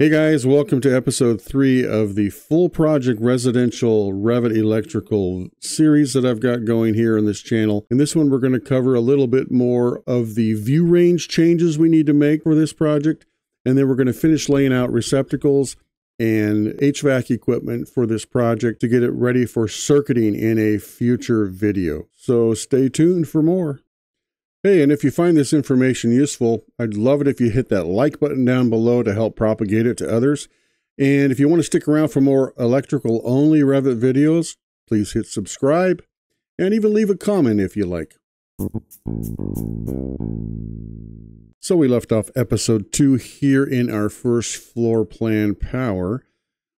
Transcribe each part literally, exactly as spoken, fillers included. Hey guys, welcome to episode three of the full project residential Revit electrical series that I've got going here on this channel. In this one, we're going to cover a little bit more of the view range changes we need to make for this project. And then we're going to finish laying out receptacles and H V A C equipment for this project to get it ready for circuiting in a future video. So stay tuned for more. Hey, and if you find this information useful, I'd love it if you hit that like button down below to help propagate it to others. And if you want to stick around for more electrical-only Revit videos, please hit subscribe and even leave a comment if you like. So we left off episode two here in our first floor plan power.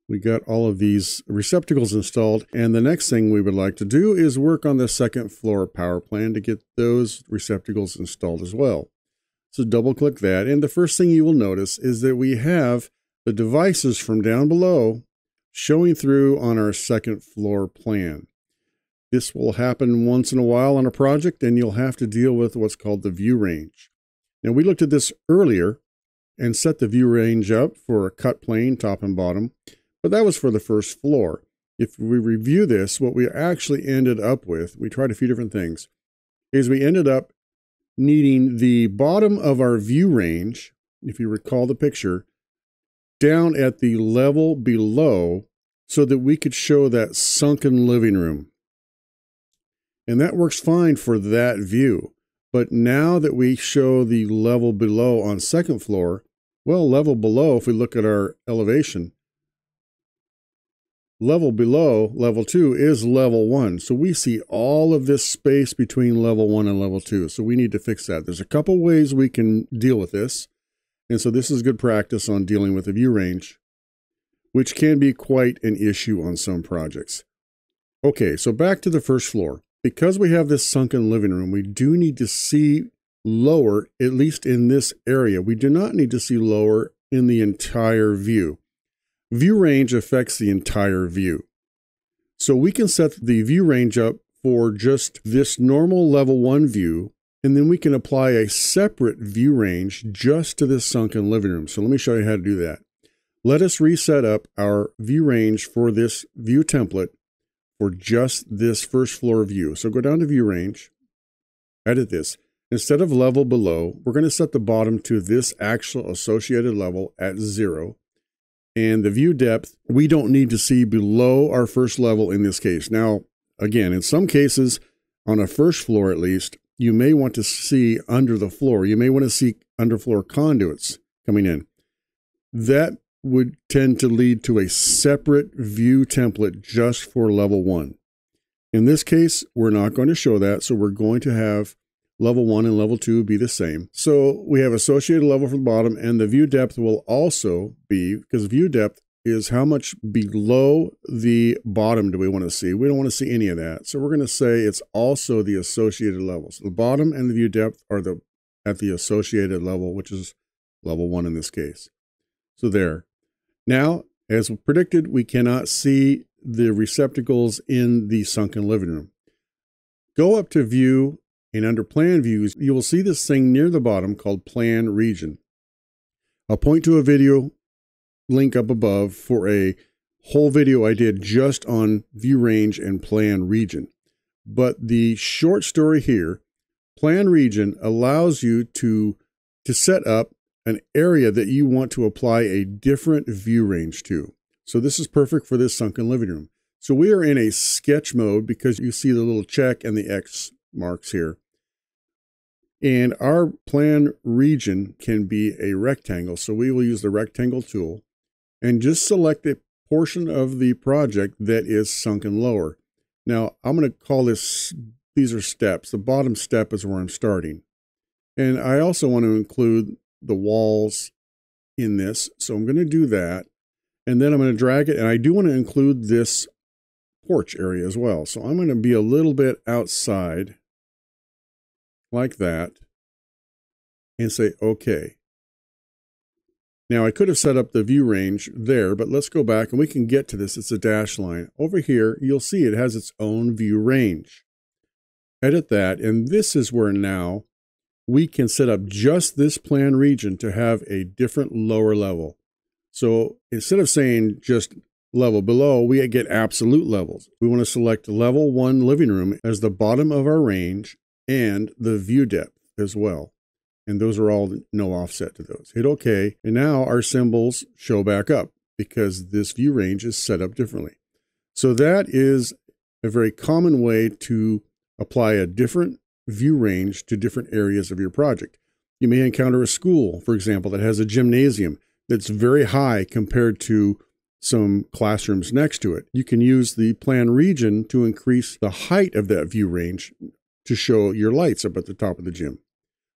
We got all of these receptacles installed, and the next thing we would like to do is work on the second floor power plan to get those receptacles installed as well. So double click that, and the first thing you will notice is that we have the devices from down below showing through on our second floor plan. This will happen once in a while on a project, and you'll have to deal with what's called the view range. Now we looked at this earlier and set the view range up for a cut plane, top and bottom. But that was for the first floor. If we review this, what we actually ended up with, we tried a few different things, is we ended up needing the bottom of our view range, if you recall the picture, down at the level below so that we could show that sunken living room. And that works fine for that view. But now that we show the level below on second floor, well, level below, if we look at our elevation, level below level two is level one. So we see all of this space between level one and level two. So we need to fix that. There's a couple ways we can deal with this. And so this is good practice on dealing with the view range, which can be quite an issue on some projects. Okay, so back to the first floor. Because we have this sunken living room, we do need to see lower, at least in this area. We do not need to see lower in the entire view. View range affects the entire view. So we can set the view range up for just this normal level one view, and then we can apply a separate view range just to this sunken living room. So let me show you how to do that. Let us reset up our view range for this view template for just this first floor view. So go down to view range, edit this. Instead of level below, we're going to set the bottom to this actual associated level at zero. And the view depth, we don't need to see below our first level in this case. Now, again, in some cases, on a first floor at least, you may want to see under the floor. You may want to see underfloor conduits coming in. That would tend to lead to a separate view template just for level one. In this case, we're not going to show that, so we're going to have level one and level two be the same. So we have associated level from the bottom, and the view depth will also be, because view depth is how much below the bottom do we want to see. We don't want to see any of that. So we're going to say it's also the associated level. So the bottom and the view depth are the at the associated level, which is level one in this case. So there. Now, as predicted, we cannot see the receptacles in the sunken living room. Go up to view. And under plan views, you will see this thing near the bottom called plan region. I'll point to a video link up above for a whole video I did just on view range and plan region. But the short story here, plan region allows you to, to set up an area that you want to apply a different view range to. So this is perfect for this sunken living room. So we are in a sketch mode because you see the little check and the X marks here. And our plan region can be a rectangle, so we will use the rectangle tool and just select a portion of the project that is sunken lower. Now, I'm going to call this, these are steps. The bottom step is where I'm starting. And I also want to include the walls in this, so I'm going to do that. And then I'm going to drag it, and I do want to include this porch area as well. So I'm going to be a little bit outside like that and say okay. Now I could have set up the view range there, but let's go back and we can get to this. It's a dashed line. Over here you'll see it has its own view range. Edit that, and this is where now we can set up just this plan region to have a different lower level. So instead of saying just level below, we get absolute levels. We want to select level one living room as the bottom of our range and the view depth as well. And those are all no offset to those. Hit OK. And now our symbols show back up because this view range is set up differently. So that is a very common way to apply a different view range to different areas of your project. You may encounter a school, for example, that has a gymnasium that's very high compared to some classrooms next to it. You can use the plan region to increase the height of that view range to show your lights up at the top of the gym.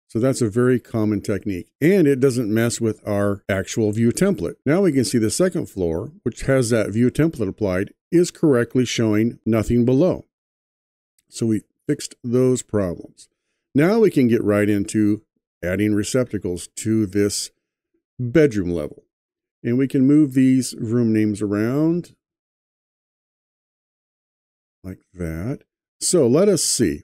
So that's a very common technique, and it doesn't mess with our actual view template. Now we can see the second floor, which has that view template applied, is correctly showing nothing below. So we fixed those problems. Now we can get right into adding receptacles to this bedroom level. And we can move these room names around like that. So let us see.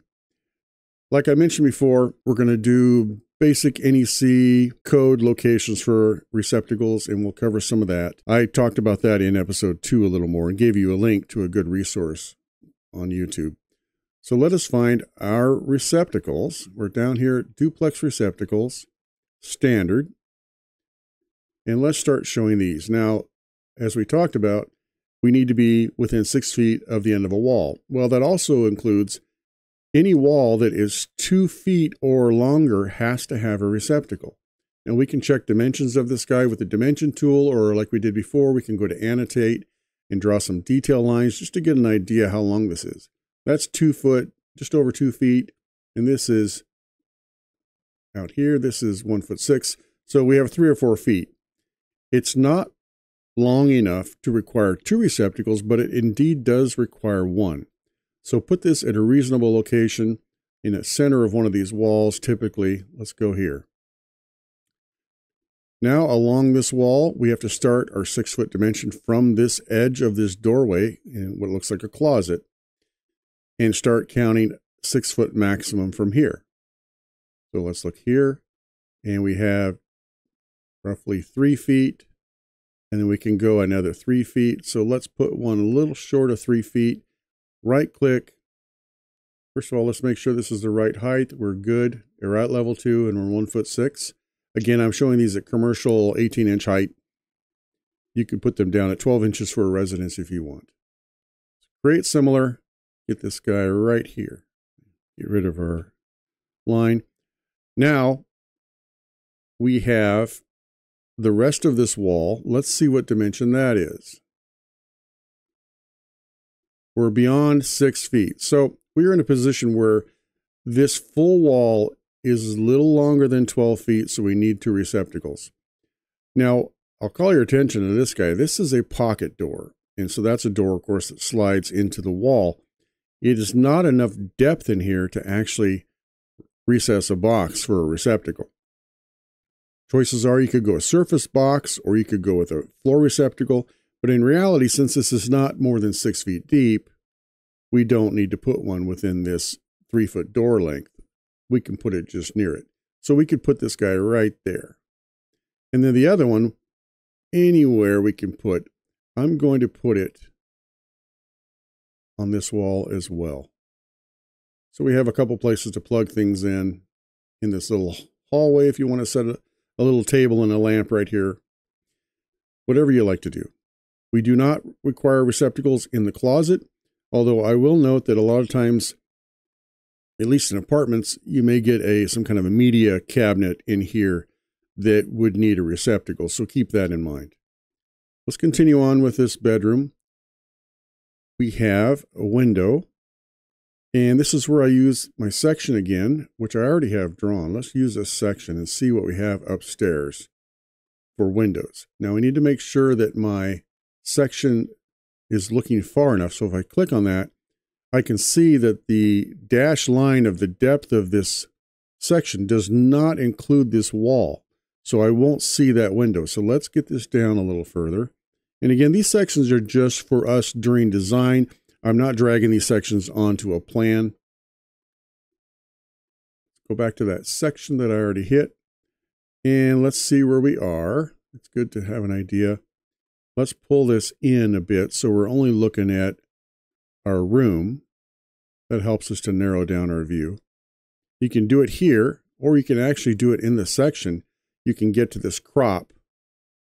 Like I mentioned before, we're going to do basic N E C code locations for receptacles, and we'll cover some of that. I talked about that in episode two a little more and gave you a link to a good resource on YouTube. So let us find our receptacles. We're down here, duplex receptacles, standard. And let's start showing these. Now, as we talked about, we need to be within six feet of the end of a wall. Well, that also includes any wall that is two feet or longer has to have a receptacle. And we can check dimensions of this guy with the dimension tool, or like we did before, we can go to annotate and draw some detail lines just to get an idea how long this is. That's two foot, just over two feet. And this is out here. This is one foot six. So we have three or four feet. It's not long enough to require two receptacles, but it indeed does require one. So put this at a reasonable location in the center of one of these walls, typically. Let's go here. Now along this wall, we have to start our six foot dimension from this edge of this doorway in what looks like a closet and start counting six foot maximum from here. So let's look here, and we have roughly three feet, and then we can go another three feet. So let's put one a little short of three feet. Right click. First of all, let's make sure this is the right height. We're good. We're at level two and we're one foot six. Again, I'm showing these at commercial eighteen inch height. You can put them down at twelve inches for a residence if you want. Create similar. Get this guy right here. Get rid of our line. Now we have the rest of this wall. Let's see what dimension that is. We're beyond six feet. So we're in a position where this full wall is a little longer than twelve feet, so we need two receptacles. Now, I'll call your attention to this guy. This is a pocket door. And so that's a door, of course, that slides into the wall. It is not enough depth in here to actually recess a box for a receptacle. Choices are you could go a surface box or you could go with a floor receptacle. But in reality, since this is not more than six feet deep, we don't need to put one within this three foot door length. We can put it just near it. So we could put this guy right there. And then the other one, anywhere we can put, I'm going to put it on this wall as well. So we have a couple places to plug things in, in this little hallway, if you want to set a, a little table and a lamp right here, whatever you like to do. We do not require receptacles in the closet, although I will note that a lot of times, at least in apartments, you may get a some kind of a media cabinet in here that would need a receptacle, so keep that in mind. Let's continue on with this bedroom. We have a window, and this is where I use my section again, which I already have drawn. Let's use this section and see what we have upstairs for windows. Now we need to make sure that my section is looking far enough. So if I click on that, I can see that the dashed line of the depth of this section does not include this wall. So I won't see that window. So let's get this down a little further. And again, these sections are just for us during design. I'm not dragging these sections onto a plan. Go back to that section that I already hit. And let's see where we are. It's good to have an idea. Let's pull this in a bit so we're only looking at our room. That helps us to narrow down our view. You can do it here, or you can actually do it in the section. You can get to this crop.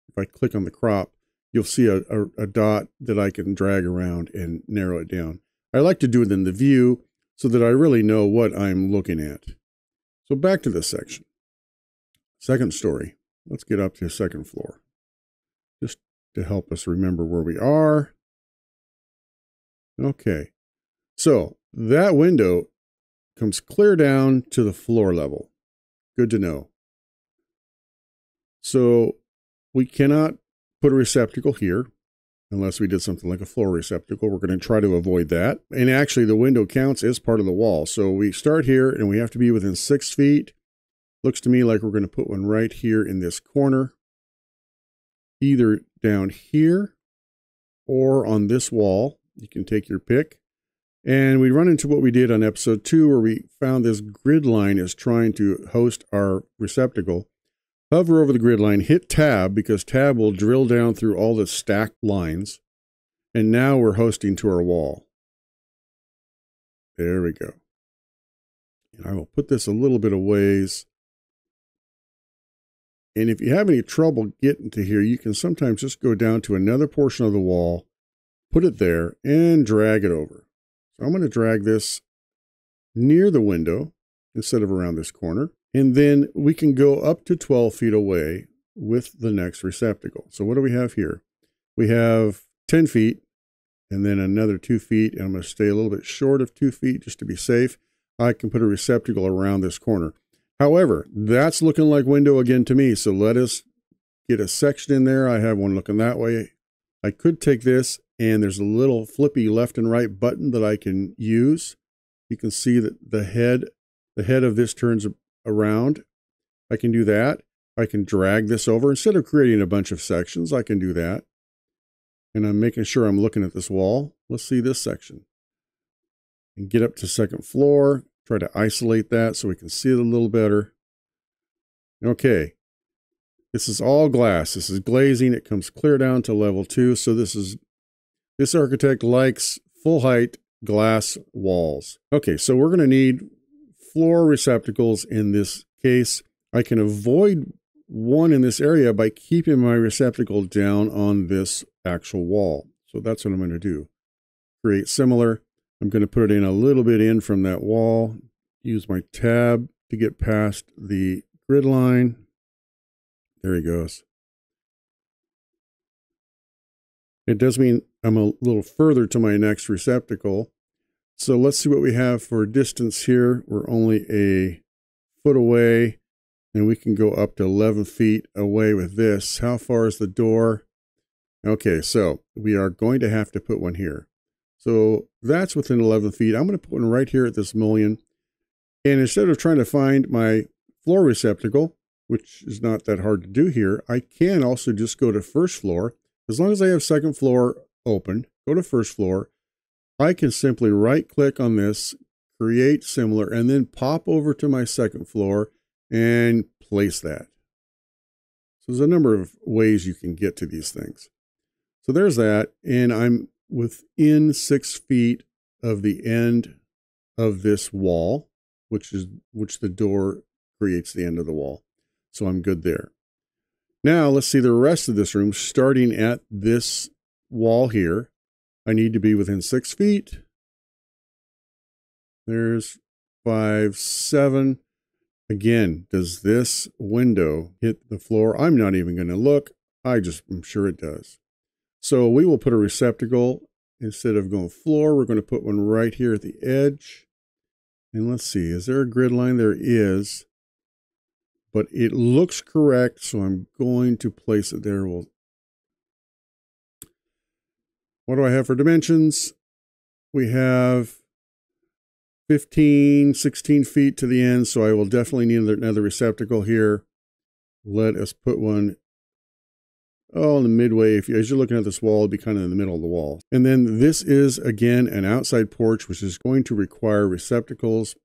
If I click on the crop, you'll see a, a, a dot that I can drag around and narrow it down. I like to do it in the view so that I really know what I'm looking at. So back to this section. Second story. Let's get up to the second floor, just to help us remember where we are. Okay, so that window comes clear down to the floor level. Good to know. So we cannot put a receptacle here unless we did something like a floor receptacle. We're going to try to avoid that. And actually the window counts as part of the wall. So we start here and we have to be within six feet. Looks to me like we're going to put one right here in this corner, either down here or on this wall. You can take your pick. And we run into what we did on episode two, where we found this grid line is trying to host our receptacle. Hover over the grid line, hit tab, because tab will drill down through all the stacked lines. And now we're hosting to our wall. There we go. And I will put this a little bit of ways. And if you have any trouble getting to here, you can sometimes just go down to another portion of the wall, put it there, and drag it over. So I'm going to drag this near the window instead of around this corner. And then we can go up to twelve feet away with the next receptacle. So what do we have here? We have ten feet and then another two feet. And I'm going to stay a little bit short of two feet just to be safe. I can put a receptacle around this corner. However, that's looking like window again to me. So let us get a section in there. I have one looking that way. I could take this, and there's a little flippy left and right button that I can use. You can see that the head, the head of this turns around. I can do that. I can drag this over. Instead of creating a bunch of sections, I can do that. And I'm making sure I'm looking at this wall. Let's see this section. And get up to second floor. Try to isolate that so we can see it a little better. Okay. This is all glass. This is glazing. It comes clear down to level two. So this is, this architect likes full height glass walls. Okay. So we're going to need floor receptacles in this case. I can avoid one in this area by keeping my receptacle down on this actual wall. So that's what I'm going to do. Create similar. I'm going to put it in a little bit in from that wall, use my tab to get past the grid line. There he goes. It does mean I'm a little further to my next receptacle. So let's see what we have for distance here. We're only a foot away, and we can go up to eleven feet away with this. How far is the door? Okay, so we are going to have to put one here. So that's within eleven feet. I'm going to put one right here at this mullion. And instead of trying to find my floor receptacle, which is not that hard to do here, I can also just go to first floor. As long as I have second floor open, go to first floor. I can simply right click on this, create similar, and then pop over to my second floor and place that. So there's a number of ways you can get to these things. So there's that. And I'm within six feet of the end of this wall, which is which the door creates the end of the wall. So I'm good there. Now let's see the rest of this room, starting at this wall here. I need to be within six feet. There's five, seven. Again, does this window hit the floor? I'm not even going to look. I just am sure it does. So we will put a receptacle. Instead of going floor, we're going to put one right here at the edge. And let's see, is there a grid line? There is, but it looks correct. So I'm going to place it there. We'll, what do I have for dimensions? We have fifteen, sixteen feet to the end. So I will definitely need another receptacle here. Let us put one. Oh, in the midway, if you, as you're looking at this wall, it'd be kind of in the middle of the wall. And then this is, again, an outside porch, which is going to require receptacles.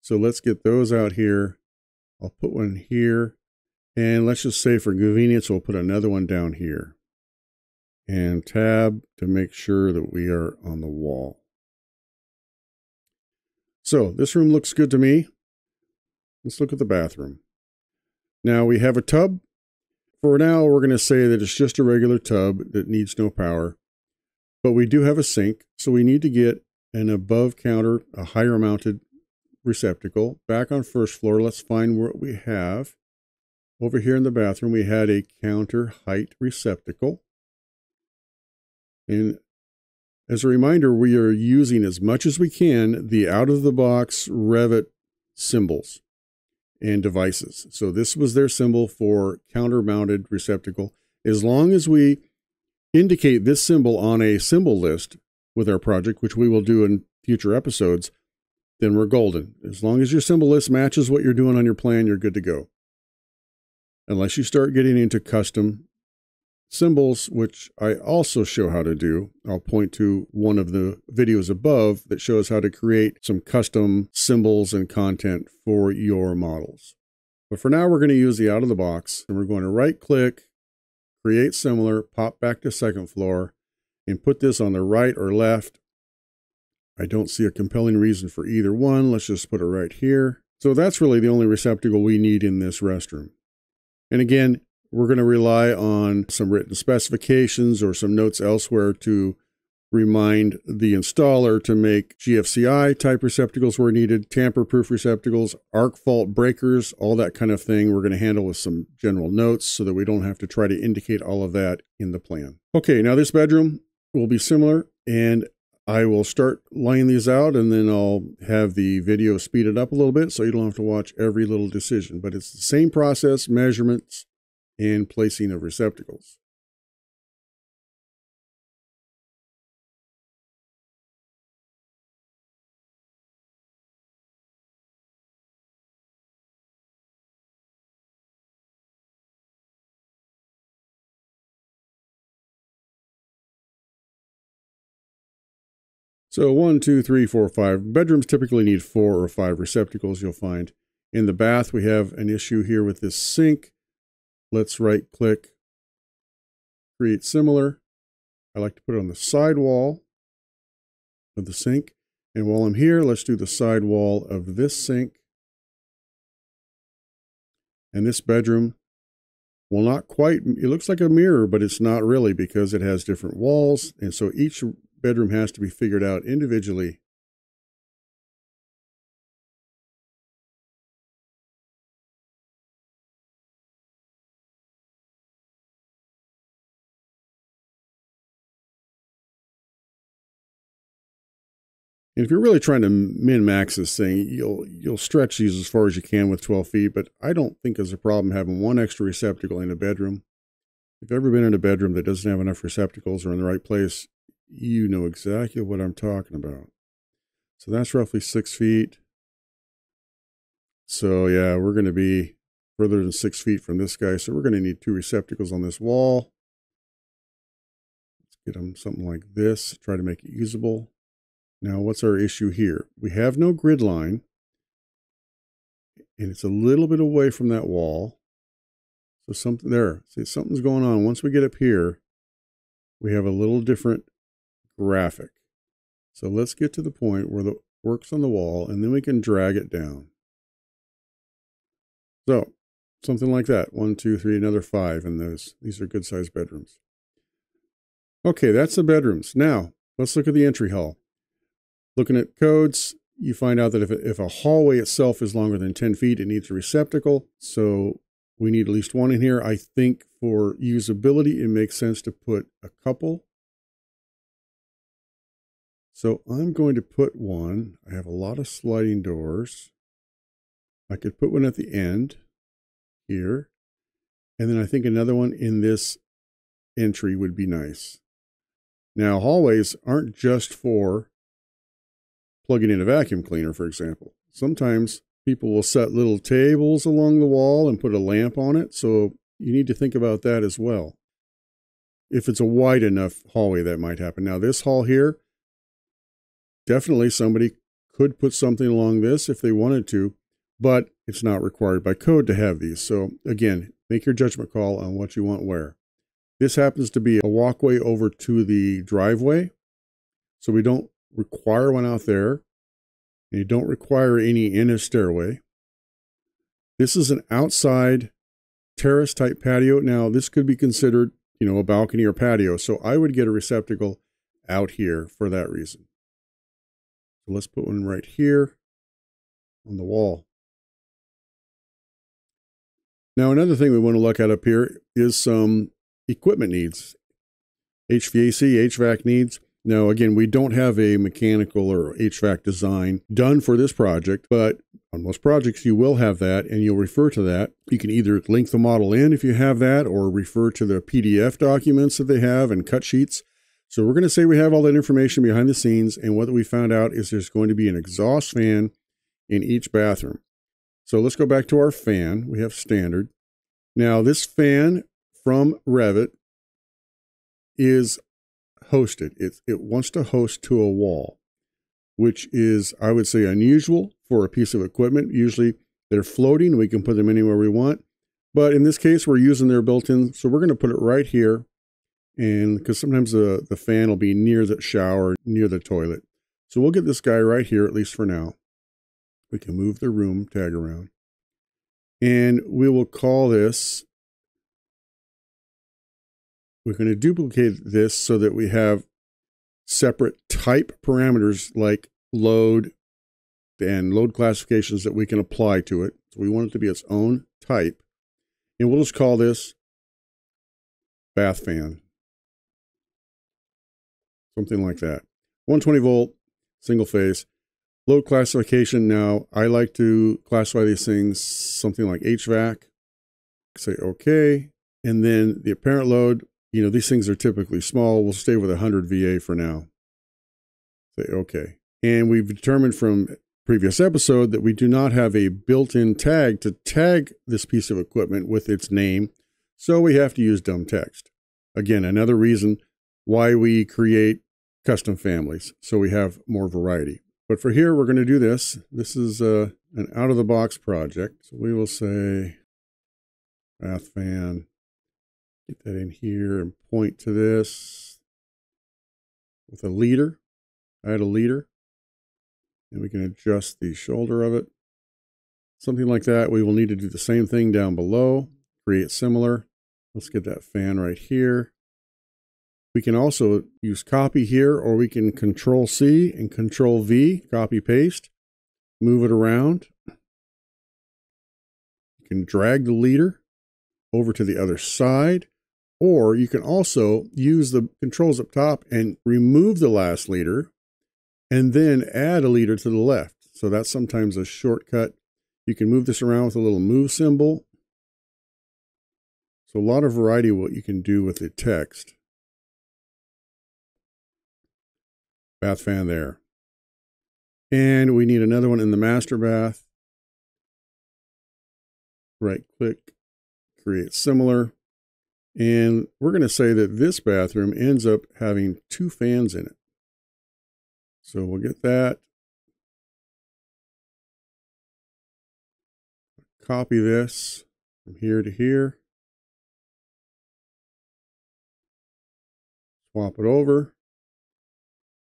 So let's get those out here. I'll put one here. And let's just say for convenience, we'll put another one down here. and tab to make sure that we are on the wall. So this room looks good to me. Let's look at the bathroom. Now we have a tub. For now, we're going to say that it's just a regular tub that needs no power. But we do have a sink, so we need to get an above counter, a higher mounted receptacle. Back on first floor, let's find what we have. Over here in the bathroom, we had a counter height receptacle. And as a reminder, we are using as much as we can the out-of-the-box Revit symbols and devices. So this was their symbol for counter-mounted receptacle. As long as we indicate this symbol on a symbol list with our project, which we will do in future episodes, then we're golden. As long as your symbol list matches what you're doing on your plan, you're good to go. Unless you start getting into custom symbols, which I also show how to do. I'll point to one of the videos above that shows how to create some custom symbols and content for your models. But for now, we're going to use the out of the box, and we're going to right click, create similar, pop back to second floor, and put this on the right or left. I don't see a compelling reason for either one. Let's just put it right here. So that's really the only receptacle we need in this restroom. And again, we're going to rely on some written specifications or some notes elsewhere to remind the installer to make G F C I type receptacles where needed, tamper-proof receptacles, arc fault breakers, all that kind of thing. We're going to handle with some general notes so that we don't have to try to indicate all of that in the plan. Okay, now this bedroom will be similar, and I will start laying these out, and then I'll have the video speeded up a little bit so you don't have to watch every little decision. But it's the same process, measurements, and placing of receptacles. So one, two, three, four, five. Bedrooms typically need four or five receptacles, you'll find. In the bath, we have an issue here with this sink. Let's right click, create similar. I like to put it on the side wall of the sink. And while I'm here, let's do the side wall of this sink. And this bedroom, well, not quite, it looks like a mirror, but it's not really because it has different walls. And so each bedroom has to be figured out individually. And if you're really trying to min-max this thing, you'll you'll stretch these as far as you can with twelve feet, but I don't think there's a problem having one extra receptacle in a bedroom. If you've ever been in a bedroom that doesn't have enough receptacles or in the right place, you know exactly what I'm talking about. So that's roughly six feet. So yeah, we're going to be further than six feet from this guy, so we're going to need two receptacles on this wall. Let's get them something like this, try to make it usable. Now, what's our issue here? We have no grid line, and it's a little bit away from that wall. So something there, see, something's going on. Once we get up here, we have a little different graphic. So let's get to the point where the work's on the wall, and then we can drag it down. So something like that. One, two, three, another five in those. These are good-sized bedrooms. Okay, that's the bedrooms. Now, let's look at the entry hall. Looking at codes, you find out that if, if a hallway itself is longer than ten feet, it needs a receptacle. So we need at least one in here. I think for usability, it makes sense to put a couple. So I'm going to put one. I have a lot of sliding doors. I could put one at the end here. And then I think another one in this entry would be nice. Now, hallways aren't just for plugging in a vacuum cleaner, for example. Sometimes people will set little tables along the wall and put a lamp on it, so you need to think about that as well. If it's a wide enough hallway, that might happen. Now, this hall here, definitely somebody could put something along this if they wanted to, but it's not required by code to have these. So, again, make your judgment call on what you want where. This happens to be a walkway over to the driveway, so we don't require one out there, and you don't require any in a stairway. This is an outside terrace type patio. Now this could be considered, you know, a balcony or patio, so I would get a receptacle out here for that reason. So let's put one right here on the wall. Now another thing we want to look at up here is some equipment needs, H V A C, H V A C needs. Now again, we don't have a mechanical or H V A C design done for this project, but on most projects you will have that and you'll refer to that. You can either link the model in if you have that, or refer to the P D F documents that they have and cut sheets. So we're going to say we have all that information behind the scenes, and what we found out is there's going to be an exhaust fan in each bathroom. So let's go back to our fan. We have standard. Now this fan from Revit is hosted. It, it wants to host to a wall, which is, I would say, unusual for a piece of equipment. Usually they're floating. We can put them anywhere we want. But in this case, we're using their built-in. So we're going to put it right here. And because sometimes the, the fan will be near the shower, near the toilet. So we'll get this guy right here, at least for now. We can move the room tag around. And we will call this, we're going to duplicate this so that we have separate type parameters like load and load classifications that we can apply to it. So we want it to be its own type. And we'll just call this bath fan. Something like that. one twenty volt, single phase. Load classification. Now, I like to classify these things something like H V A C. Say OK. And then the apparent load, you know, these things are typically small. We'll stay with one hundred V A for now. Say OK. And we've determined from previous episode that we do not have a built-in tag to tag this piece of equipment with its name. So we have to use dumb text. Again, another reason why we create custom families, so we have more variety. But for here, we're going to do this. This is uh, an out-of-the-box project. So we will say bath fan. Get that in here and point to this with a leader. Add a leader. And we can adjust the shoulder of it. Something like that. We will need to do the same thing down below. Create similar. Let's get that fan right here. We can also use copy here, or we can control C and control V, copy paste, move it around. You can drag the leader over to the other side, or you can also use the controls up top and remove the last leader and then add a leader to the left. So that's sometimes a shortcut. You can move this around with a little move symbol. So a lot of variety what you can do with the text. Bath fan there. And we need another one in the master bath. Right click, create similar. And we're going to say that this bathroom ends up having two fans in it. So we'll get that. Copy this from here to here. Swap it over.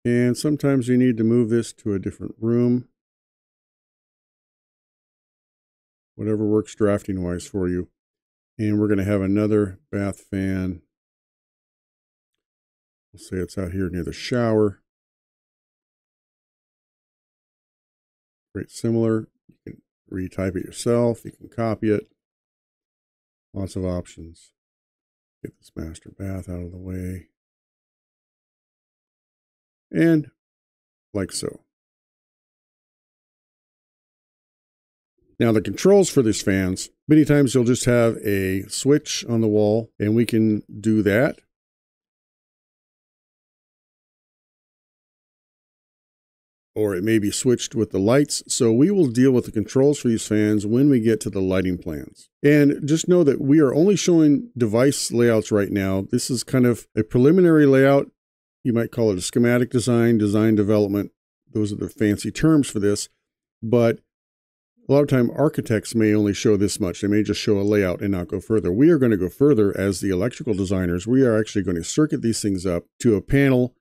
And sometimes you need to move this to a different room. Whatever works drafting wise for you. And we're going to have another bath fan. We'll say it's out here near the shower. Great, similar. You can retype it yourself. You can copy it. Lots of options. Get this master bath out of the way. And like so. Now the controls for these fans, many times you'll just have a switch on the wall, and we can do that. Or it may be switched with the lights. So we will deal with the controls for these fans when we get to the lighting plans. And just know that we are only showing device layouts right now. This is kind of a preliminary layout. You might call it a schematic design, design development. Those are the fancy terms for this. But A lot of time architects may only show this much. They may just show a layout and not go further. We are going to go further as the electrical designers. We are actually going to circuit these things up to a panel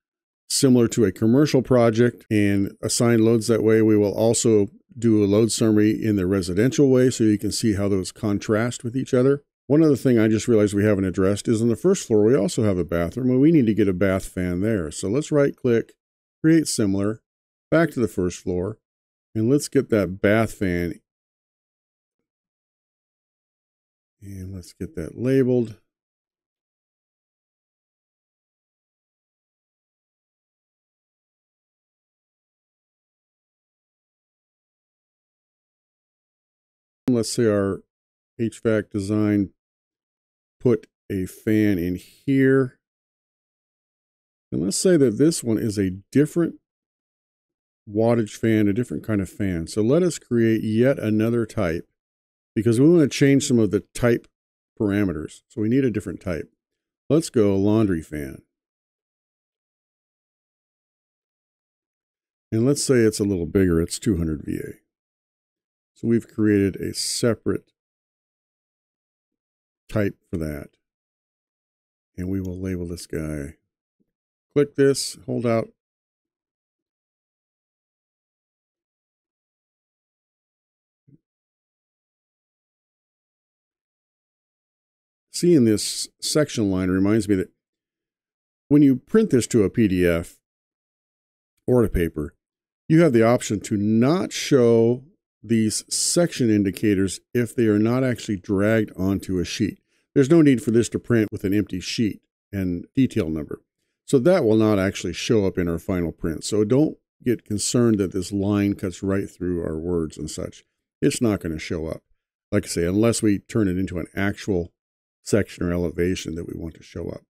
similar to a commercial project and assign loads that way. We will also do a load summary in the residential way so you can see how those contrast with each other. One other thing I just realized we haven't addressed is on the first floor, we also have a bathroom and we need to get a bath fan there. So let's right click, create similar, back to the first floor. And let's get that bath fan. And let's get that labeled. Let's say our H V A C design put a fan in here. And let's say that this one is a different wattage fan, a different kind of fan. So let us create yet another type because we want to change some of the type parameters. So we need a different type. Let's go laundry fan. And let's say it's a little bigger. It's two hundred V A. So we've created a separate type for that. And we will label this guy. Click this, hold out. Seeing this section line reminds me that when you print this to a P D F or to paper, you have the option to not show these section indicators if they are not actually dragged onto a sheet. There's no need for this to print with an empty sheet and detail number. So that will not actually show up in our final print. So don't get concerned that this line cuts right through our words and such. It's not going to show up, like I say, unless we turn it into an actual section or elevation that we want to show up.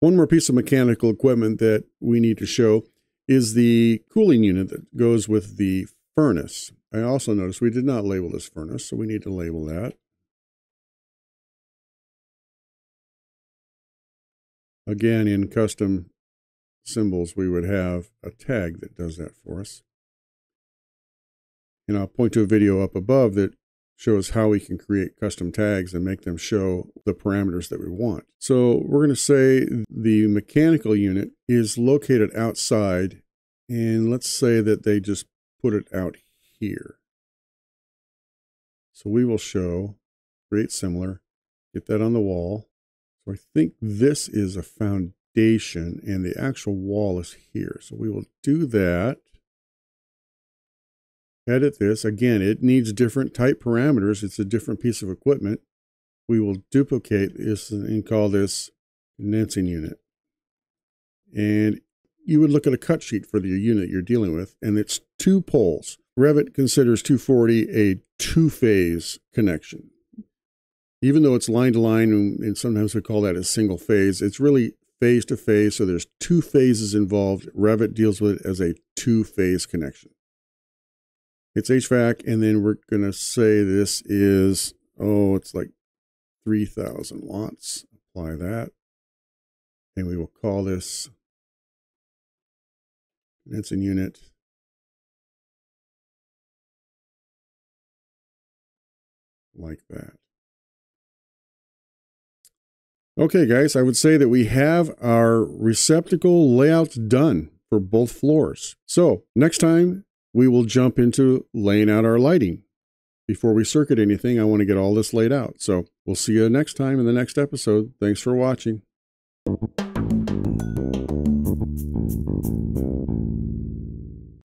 One more piece of mechanical equipment that we need to show is the cooling unit that goes with the furnace. I also noticed we did not label this furnace, so we need to label that. Again, in custom symbols, we would have a tag that does that for us. And I'll point to a video up above that shows how we can create custom tags and make them show the parameters that we want. So we're going to say the mechanical unit is located outside, and let's say that they just put it out here. So we will show, create similar, get that on the wall. So I think this is a foundation and the actual wall is here. So we will do that. Edit this. Again, it needs different type parameters. It's a different piece of equipment. We will duplicate this and call this condensing unit. And you would look at a cut sheet for the unit you're dealing with, and it's two poles. Revit considers two forty a two-phase connection. Even though it's line-to-line, and sometimes we call that a single phase, it's really phase-to-phase, so there's two phases involved. Revit deals with it as a two-phase connection. It's H V A C, and then we're going to say this is, oh, it's like three thousand watts. Apply that. And we will call this condensing unit. Like that. Okay, guys, I would say that we have our receptacle layouts done for both floors. So next time, we will jump into laying out our lighting. Before we circuit anything, I want to get all this laid out. So we'll see you next time in the next episode. Thanks for watching.